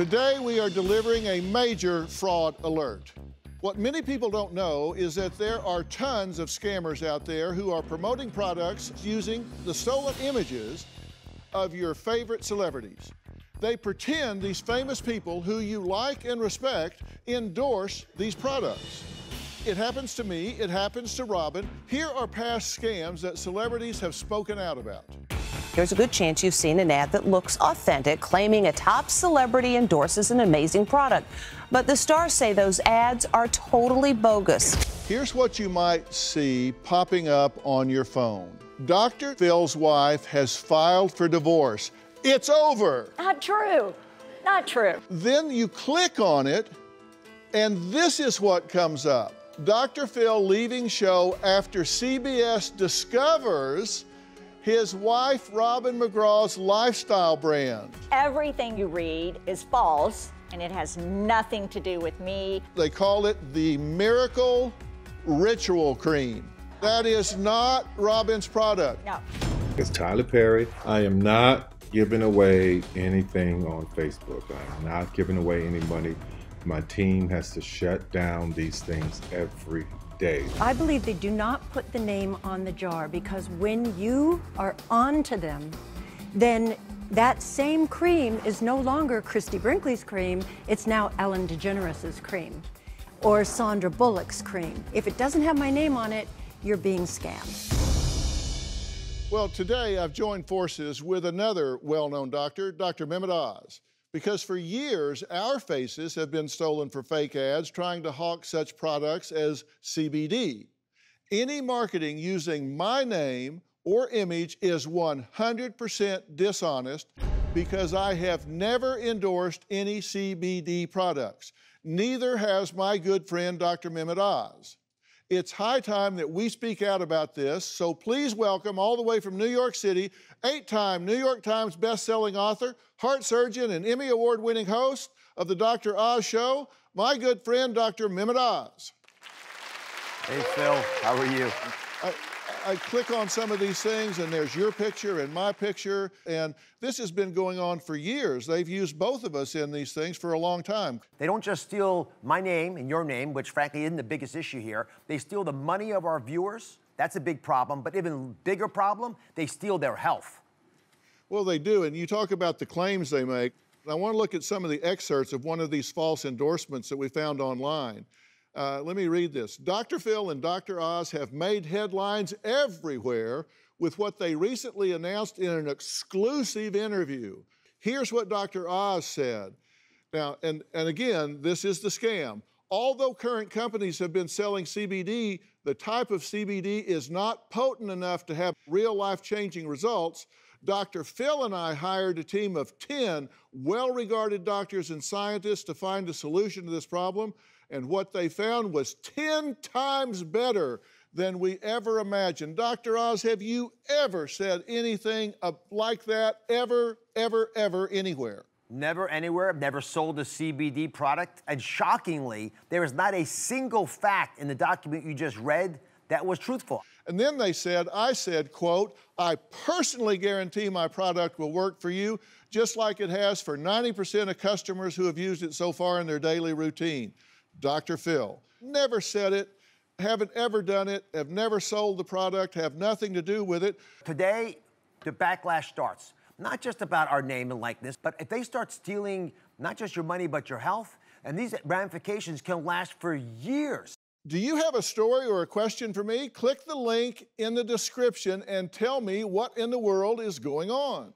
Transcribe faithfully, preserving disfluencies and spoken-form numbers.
Today we are delivering a major fraud alert. What many people don't know is that there are tons of scammers out there who are promoting products using the stolen images of your favorite celebrities. They pretend these famous people who you like and respect endorse these products. It happens to me, it happens to Robin. Here are past scams that celebrities have spoken out about. There's a good chance you've seen an ad that looks authentic, claiming a top celebrity endorses an amazing product. But the stars say those ads are totally bogus. Here's what you might see popping up on your phone. Doctor Phil's wife has filed for divorce. It's over. Not true. Not true. Then you click on it, and this is what comes up. Doctor Phil leaving show after C B S discovers his wife, Robin McGraw's lifestyle brand. Everything you read is false, and it has nothing to do with me. They call it the Miracle Ritual Cream. That is not Robin's product. No. It's Tyler Perry. I am not giving away anything on Facebook. I am not giving away any money. My team has to shut down these things every day. Day. I believe they do not put the name on the jar, because when you are onto them, then that same cream is no longer Christy Brinkley's cream, it's now Ellen DeGeneres' cream or Sandra Bullock's cream. If it doesn't have my name on it, you're being scammed. Well, today I've joined forces with another well-known doctor, Doctor Mehmet Oz, because for years, our faces have been stolen for fake ads trying to hawk such products as C B D. Any marketing using my name or image is one hundred percent dishonest, because I have never endorsed any C B D products. Neither has my good friend, Doctor Mehmet Oz. It's high time that we speak out about this, so please welcome, all the way from New York City, eight-time New York Times best-selling author, heart surgeon, and Emmy Award-winning host of The Doctor Oz Show, my good friend, Doctor Mehmet Oz. Hey, Phil, how are you? I, I click on some of these things, and there's your picture and my picture, and this has been going on for years. They've used both of us in these things for a long time. They don't just steal my name and your name, which frankly isn't the biggest issue here. They steal the money of our viewers. That's a big problem, but even bigger problem, they steal their health. Well, they do, and you talk about the claims they make. I want to look at some of the excerpts of one of these false endorsements that we found online. Uh, let me read this. Doctor Phil and Doctor Oz have made headlines everywhere with what they recently announced in an exclusive interview. Here's what Doctor Oz said. Now, and, and again, this is the scam. Although current companies have been selling C B D, the type of C B D is not potent enough to have real life-changing results. Doctor Phil and I hired a team of ten well-regarded doctors and scientists to find a solution to this problem. And what they found was ten times better than we ever imagined. Doctor Oz, have you ever said anything like that ever, ever, ever anywhere? Never anywhere. I've never sold a C B D product. And shockingly, there is not a single fact in the document you just read that was truthful. And then they said, I said, quote, I personally guarantee my product will work for you, just like it has for ninety percent of customers who have used it so far in their daily routine. Doctor Phil, never said it, haven't ever done it, have never sold the product, have nothing to do with it. Today, the backlash starts, not just about our name and likeness, but if they start stealing not just your money, but your health, and these ramifications can last for years. Do you have a story or a question for me? Click the link in the description and tell me what in the world is going on.